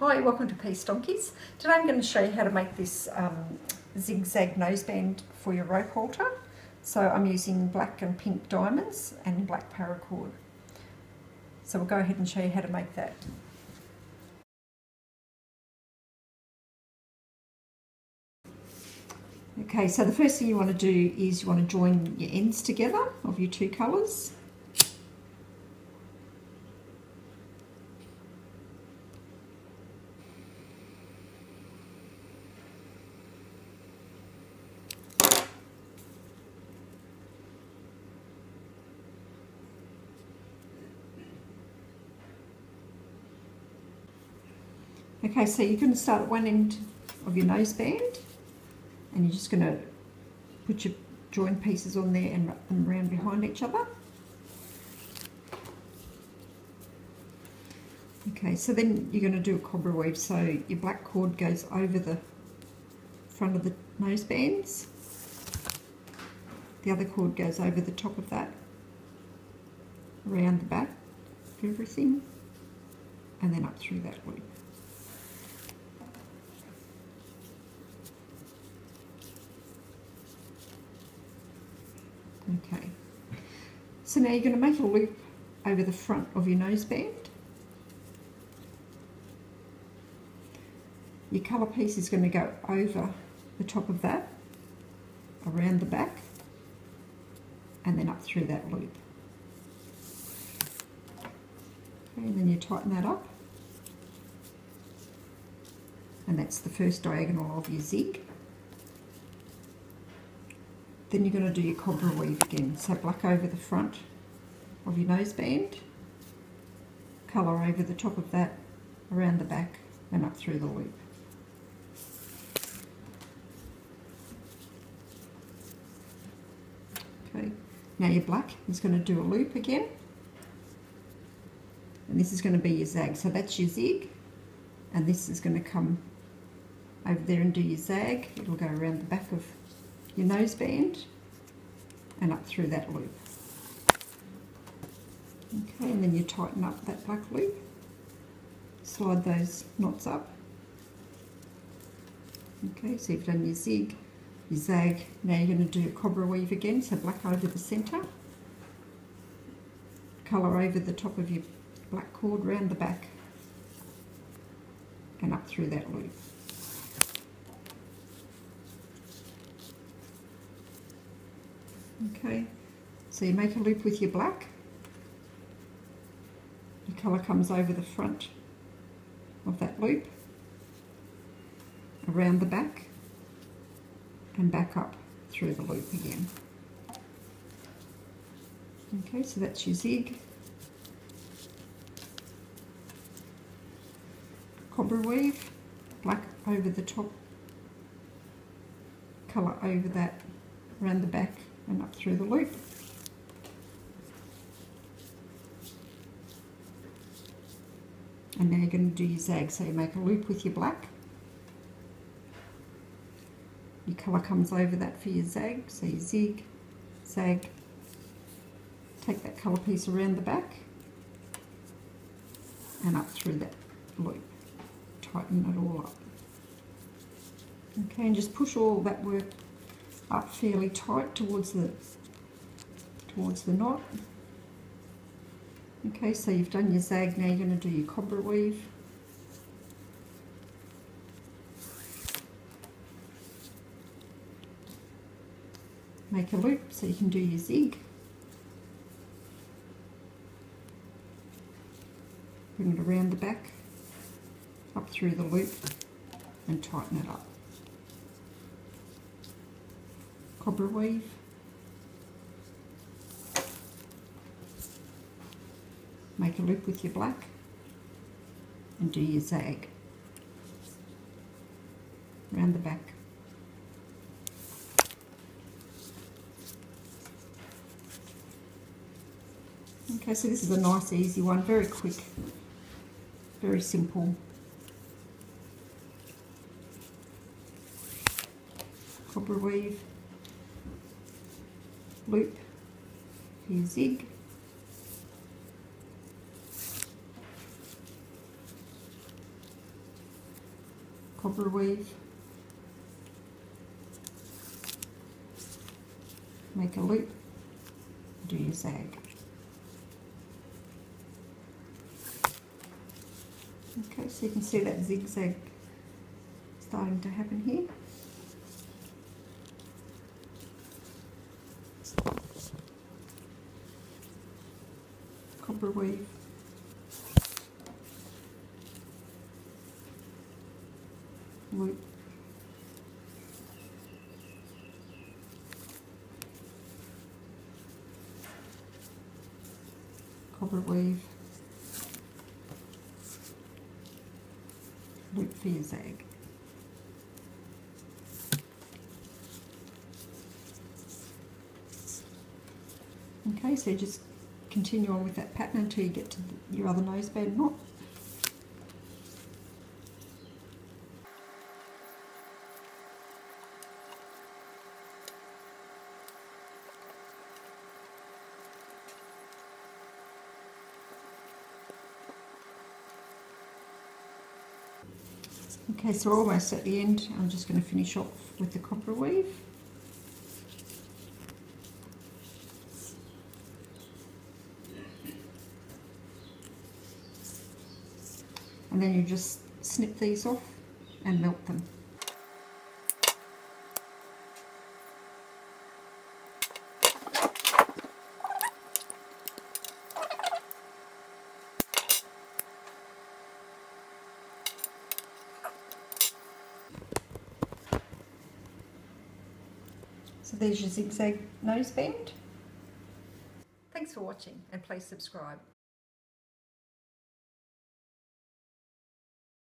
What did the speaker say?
Hi, welcome to Peace Donkeys. Today I'm going to show you how to make this zigzag noseband for your rope halter. So I'm using black and pink diamonds and black paracord. So we'll go ahead and show you how to make that. Okay, so the first thing you want to do is you want to join your ends together of your two colours. Okay, so you're going to start at one end of your noseband and you're just going to put your join pieces on there and wrap them around behind each other. Okay, so then you're going to do a cobra weave, so your black cord goes over the front of the nosebands. The other cord goes over the top of that, around the back of everything, and then up through that loop. Okay, so now you're going to make a loop over the front of your noseband. Your colour piece is going to go over the top of that, around the back, and then up through that loop. Okay, and then you tighten that up, and that's the first diagonal of your zig. Then you're going to do your cobra weave again. So black over the front of your noseband, colour over the top of that, around the back and up through the loop. Okay, now your black is going to do a loop again. And this is going to be your zag. So that's your zig, and this is going to come over there and do your zag. It'll go around the back of your noseband and up through that loop. Okay, and then you tighten up that black loop, slide those knots up. Okay, so you've done your zig, your zag. Now you're going to do a cobra weave again, so black over the centre, colour over the top of your black cord, round the back and up through that loop. Okay, so you make a loop with your black, your colour comes over the front of that loop, around the back and back up through the loop again. Okay, so that's your zig, cobra weave, black over the top, colour over that, around the back and up through the loop. And now you're going to do your zag, so you make a loop with your black, your colour comes over that for your zag, so you zig, zag, take that colour piece around the back and up through that loop, tighten it all up. Okay, and just push all that work up fairly tight towards the knot. Okay, so you've done your zag, now you're going to do your cobra weave. Make a loop so you can do your zig. Bring it around the back, up through the loop and tighten it up. Cobra weave, make a loop with your black and do your zag, round the back. Okay, so this is a nice easy one, very quick, very simple. Cobra weave, loop for your zig, Copper weave, make a loop, do your zag. Okay, so you can see that zigzag starting to happen here. Copper weave. Loop. Copper weave. Loop for your zag. Okay, so just continue on with that pattern until you get to your other noseband knot. Okay, so we're almost at the end. I'm just going to finish off with the copper weave. And then you just snip these off and melt them. So there's your zigzag noseband. Thanks for watching and please subscribe.